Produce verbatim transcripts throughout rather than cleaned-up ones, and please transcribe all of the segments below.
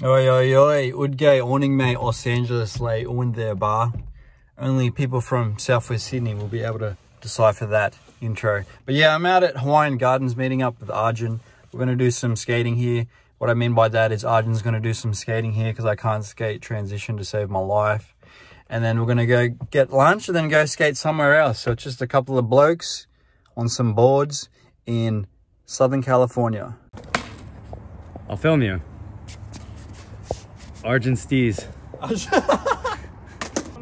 Oi, oi, oi, Udgay awning mate, Los Angeles lay on their bar. Only people from Southwest Sydney will be able to decipher that intro. But yeah, I'm out at Hawaiian Gardens meeting up with Arjun. We're going to do some skating here. What I mean by that is Arjun's going to do some skating here because I can't skate transition to save my life. And then we're going to go get lunch and then go skate somewhere else. So it's just a couple of blokes on some boards in Southern California. I'll film you. Arjun Steez. I'm gonna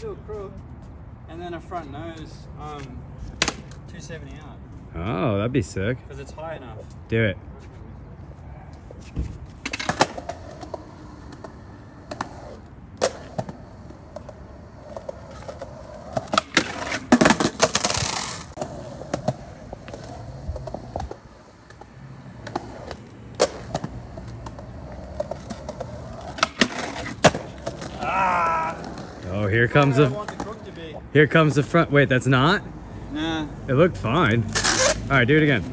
do a crook and then a front nose, um, two seventy out. Oh, that'd be sick. Because it's high enough. Do it. Here comes the, the here comes the front. Wait, that's not? Nah. It looked fine. All right, do it again.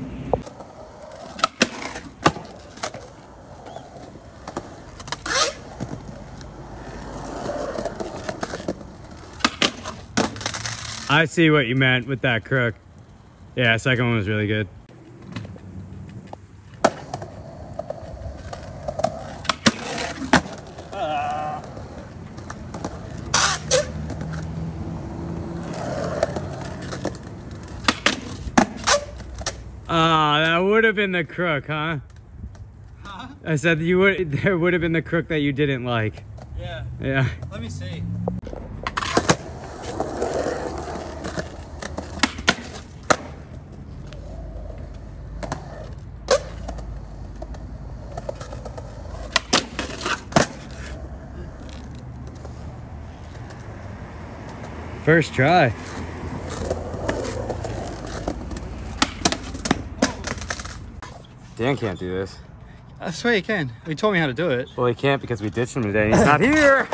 I see what you meant with that crook. Yeah, second one was really good. Ah, oh, that would have been the crook, huh? Huh? I said you would. There would have been the crook that you didn't like. Yeah. Yeah. Let me see. First try. Dan can't do this. I swear he can. He taught me how to do it. Well, he can't because we ditched him today. He's not here.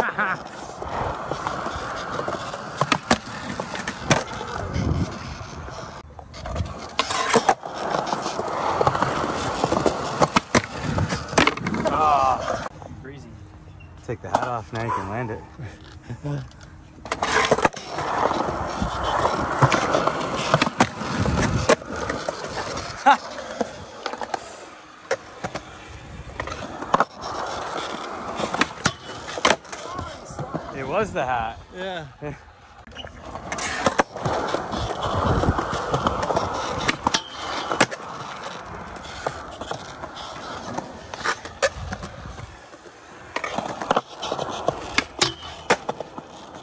Oh. Breezy. Take the hat off now. You can land it. It was the hat. Yeah.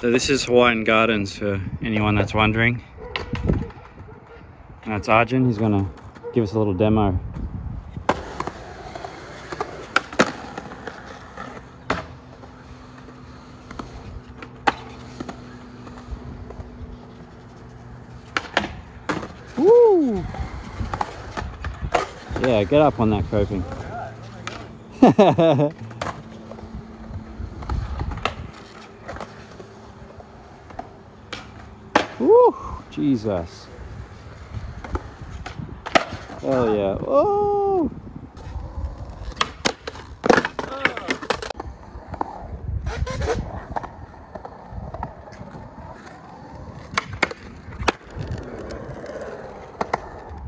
So this is Hawaiian Gardens for anyone that's wondering. And that's Arjun. He's gonna give us a little demo. Woo! Yeah, get up on that coping. Woo! Jesus. Hell yeah. Whoa!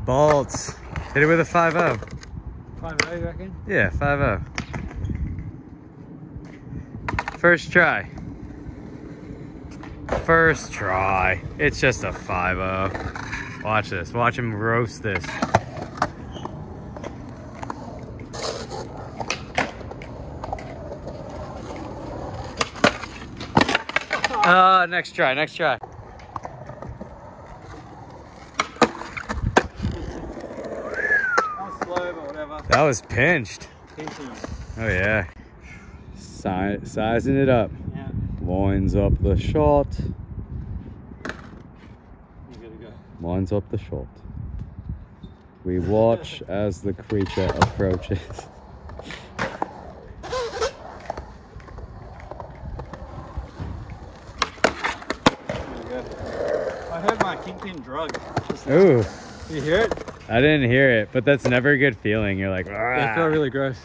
Bolts. Hit it with a five oh. five oh, you reckon? Yeah, five oh. First try. First try. It's just a five oh. Watch this. Watch him roast this. Uh, next try, next try. That was pinched. Pinching. Oh yeah. Si sizing it up. Yeah. Lines up the shot. You're good to go. Lines up the shot. We watch as the creature approaches. I heard my kingpin drug. Ooh. Did you hear it? I didn't hear it, but that's never a good feeling. You're like, ah. Yeah, I feel really gross.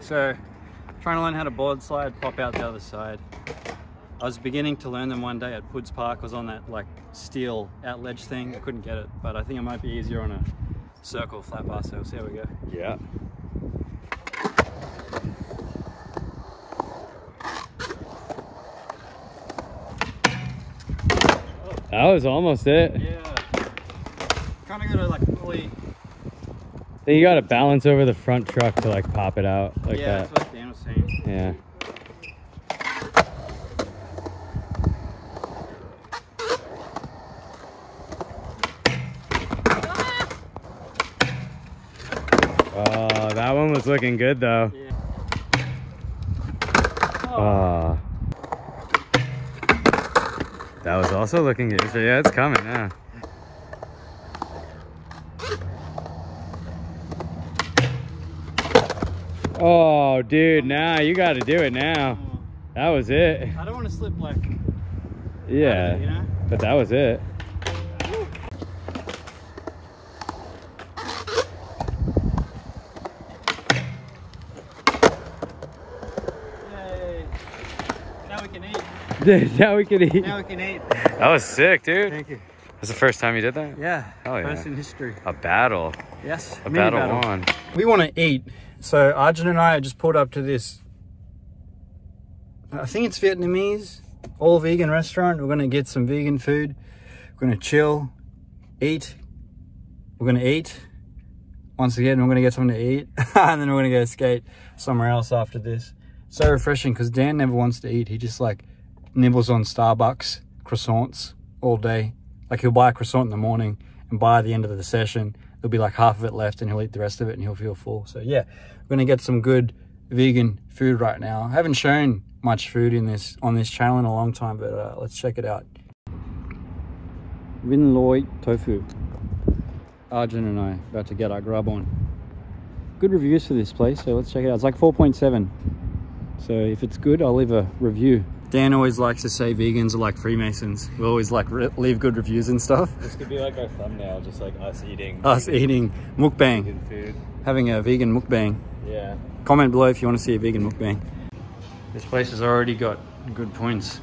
So, front line had a board slide, pop out the other side. I was beginning to learn them one day at Woods Park. I was on that like steel out ledge thing. I couldn't get it, but I think it might be easier on a circle flat bar, so we'll see how we go. Yeah. That was almost it. Yeah. Kind of gotta like fully. Then you gotta balance over the front truck to like pop it out like yeah, that. Yeah, that's what Dan was saying. Yeah. Oh, that one was looking good though. Yeah. Oh. Oh. That was also looking good. So yeah, it's coming now. Oh, dude, now nah, you got to do it now. That was it. I don't want to slip like. Yeah, it, you know? But that was it. Now we can eat. Now we can eat. That was sick, dude. Thank you. That's the first time you did that? Yeah. Hell yeah. First in history. A battle. Yes. A battle, battle won. We want to eat. So Arjun and I just pulled up to this, I think it's Vietnamese, all vegan restaurant. We're going to get some vegan food. We're going to chill, eat. We're going to eat. Once again, we're going to get something to eat. And then we're going to go skate somewhere else after this. So refreshing because Dan never wants to eat. He just like... nibbles on Starbucks croissants all day. Like he'll buy a croissant in the morning and by the end of the session there'll be like half of it left and he'll eat the rest of it and he'll feel full. So yeah, we're gonna get some good vegan food right now. I haven't shown much food in this on this channel in a long time, but uh, let's check it out. Vin Loi tofu. Arjun and I about to get our grub on. Good reviews for this place, so let's check it out. It's like four point seven, so if it's good I'll leave a review. Dan always likes to say vegans are like Freemasons. We always like re leave good reviews and stuff. This could be like our thumbnail, just like us eating. Us eating mukbang. Vegan food. Having a vegan mukbang. Yeah. Comment below if you want to see a vegan mukbang. This place has already got good points.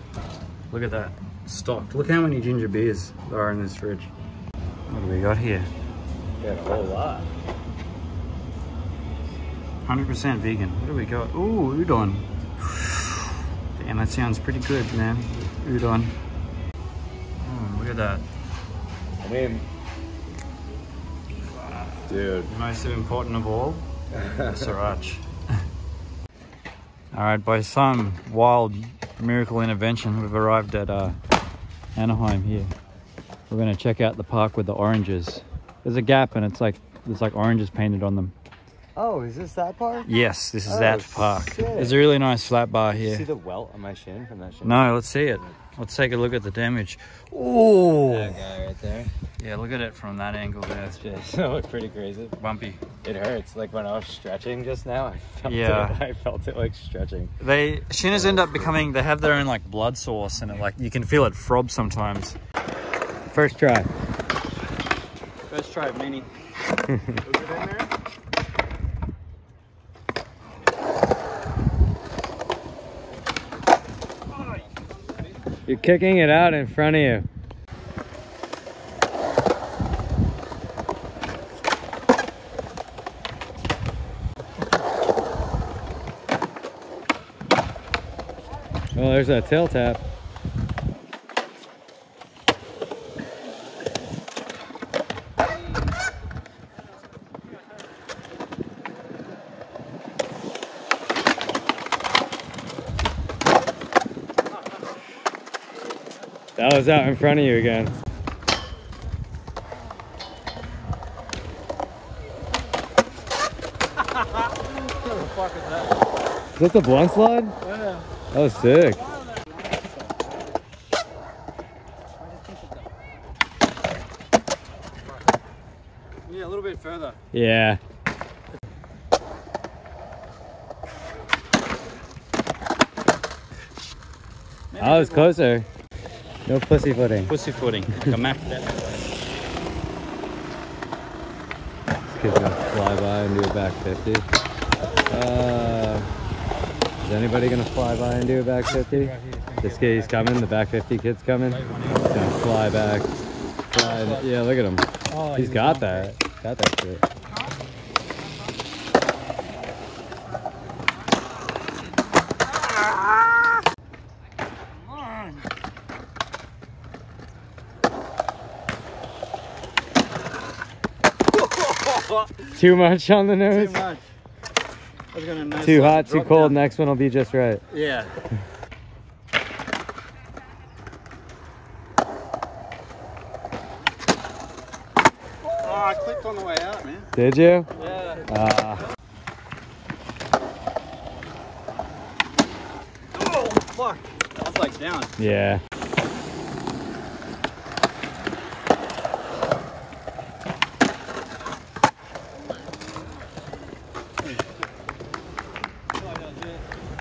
Look at that. Stocked. Look how many ginger beers there are in this fridge. What do we got here? We got a whole lot. one hundred percent vegan. What do we got? Ooh, udon. And that sounds pretty good, man. Udon. Oh, look at that. I mean, wow. Dude. Most important of all, sriracha. All right, by some wild miracle intervention, we've arrived at uh, Anaheim here. We're gonna check out the park with the oranges. There's a gap, and it's like there's like oranges painted on them. Oh, is this that park? Yes, this is oh, that park. Sick. There's a really nice flat bar here. See the welt on my shin from that shin? No, let's see it. Let's take a look at the damage. Oh, that guy right there. Yeah, look at it from that angle there. It's just that looked pretty crazy. Bumpy. It hurts. Like when I was stretching just now, I felt yeah. it. I felt it like stretching. They shinners end up becoming. They have their own like blood source, and it like you can feel it throb sometimes. First try. First try, mini. Was it in there? You're kicking it out in front of you. Oh, there's that tail tap. That was out in front of you again. What the fuck is that? Is that the blunt slide? Yeah. That was sick. Yeah, a little bit further. Yeah. I was closer. No pussyfooting. Pussyfooting. Like a map that way. This kid's gonna fly by and do a back fifty. Uh, anybody gonna fly by and do a back fifty? This kid's coming, the back fifty kid's coming. He's gonna fly back. Fly, yeah, look at him. Oh, he's got that. Got that shit. Too much on the nose? Too much. I was gonna nice too hot, too cold. Down. Next one will be just right. Yeah. Oh, I clicked on the way out, man. Did you? Yeah. Uh. Oh, fuck. I was like down. Yeah.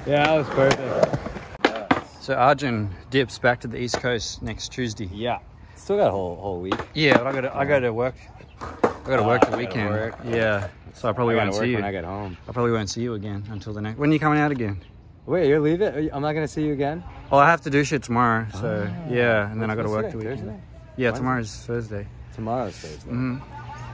Yeah, that was perfect. So Arjun dips back to the East Coast next Tuesday. Yeah, still got a whole whole week. Yeah, but I got I go to work. I got to work the weekend. Work. Yeah, so I probably I won't see you when I get home. I probably won't see you again until the next. When are you coming out again? Wait, you're leaving? You, I'm not gonna see you again. Well, I have to do shit tomorrow. So oh, yeah, and then I got to work the weekend. Thursday? Yeah, Wednesday? Tomorrow's Thursday. Tomorrow's Thursday. Mm-hmm.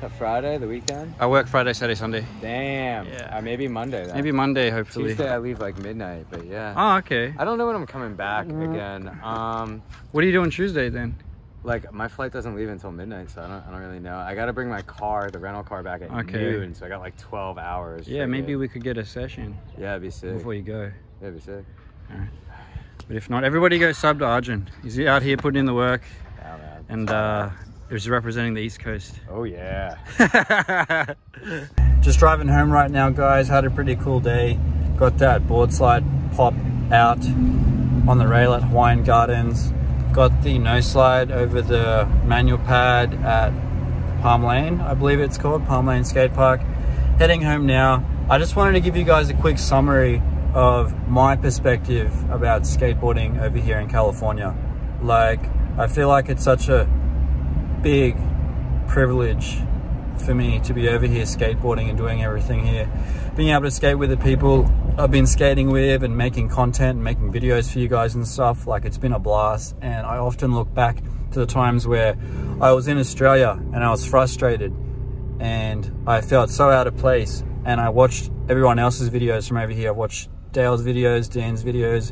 A Friday, the weekend? I work Friday, Saturday, Sunday. Damn. Yeah. Uh, maybe Monday then. Maybe Monday, hopefully. Tuesday I leave like midnight, but yeah. Oh, okay. I don't know when I'm coming back mm. again. Um, What are you doing Tuesday then? Like, my flight doesn't leave until midnight, so I don't, I don't really know. I gotta bring my car, the rental car, back at okay. noon, so I got like twelve hours. Yeah, maybe it. we could get a session. Yeah, it'd be sick. Before you go. Yeah, it'd be sick. All right. But if not, everybody go sub to Arjun. He's out here putting in the work. Yeah, man. And, uh... it was representing the East Coast. Oh yeah. Just driving home right now, guys. Had a pretty cool day. Got that board slide pop out on the rail at Hawaiian Gardens. Got the no slide over the manual pad at Palm Lane, I believe it's called, Palm Lane Skate Park. Heading home now. I just wanted to give you guys a quick summary of my perspective about skateboarding over here in California. Like, I feel like it's such a big privilege for me to be over here skateboarding and doing everything here, being able to skate with the people I've been skating with and making content and making videos for you guys and stuff. Like, it's been a blast, and I often look back to the times where I was in Australia and I was frustrated and I felt so out of place, and I watched everyone else's videos from over here. I watched Dale's videos, Dan's videos,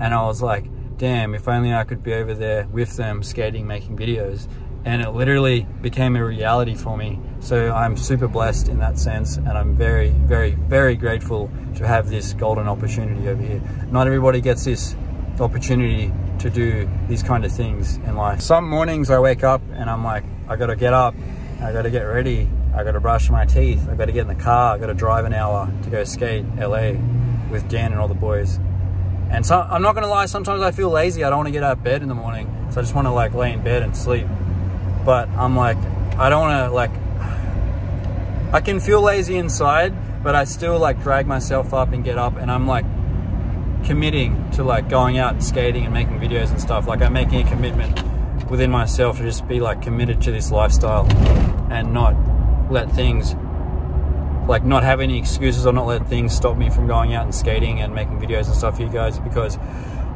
and I was like, damn, if only I could be over there with them skating, making videos. And it literally became a reality for me. So I'm super blessed in that sense. And I'm very, very, very grateful to have this golden opportunity over here. Not everybody gets this opportunity to do these kind of things in life. Some mornings I wake up and I'm like, I gotta get up, I gotta get ready, I gotta brush my teeth, I gotta get in the car, I gotta drive an hour to go skate L A with Dan and all the boys. And so I'm not gonna lie, sometimes I feel lazy. I don't wanna get out of bed in the morning. So I just wanna like lay in bed and sleep. But I'm like, I don't want to, like, I can feel lazy inside, but I still like drag myself up and get up, and I'm like committing to like going out and skating and making videos and stuff. Like, I'm making a commitment within myself to just be like committed to this lifestyle and not let things, like, not have any excuses or not let things stop me from going out and skating and making videos and stuff for you guys, because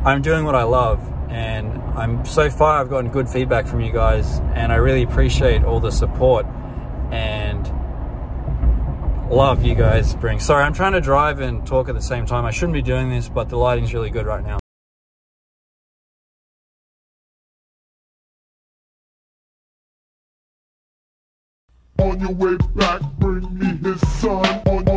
I'm doing what I love. And I'm so far I've gotten good feedback from you guys, and I really appreciate all the support and love you guys bring. Sorry, I'm trying to drive and talk at the same time. I shouldn't be doing this, but the lighting's really good right now. On your way back, bring me his son. On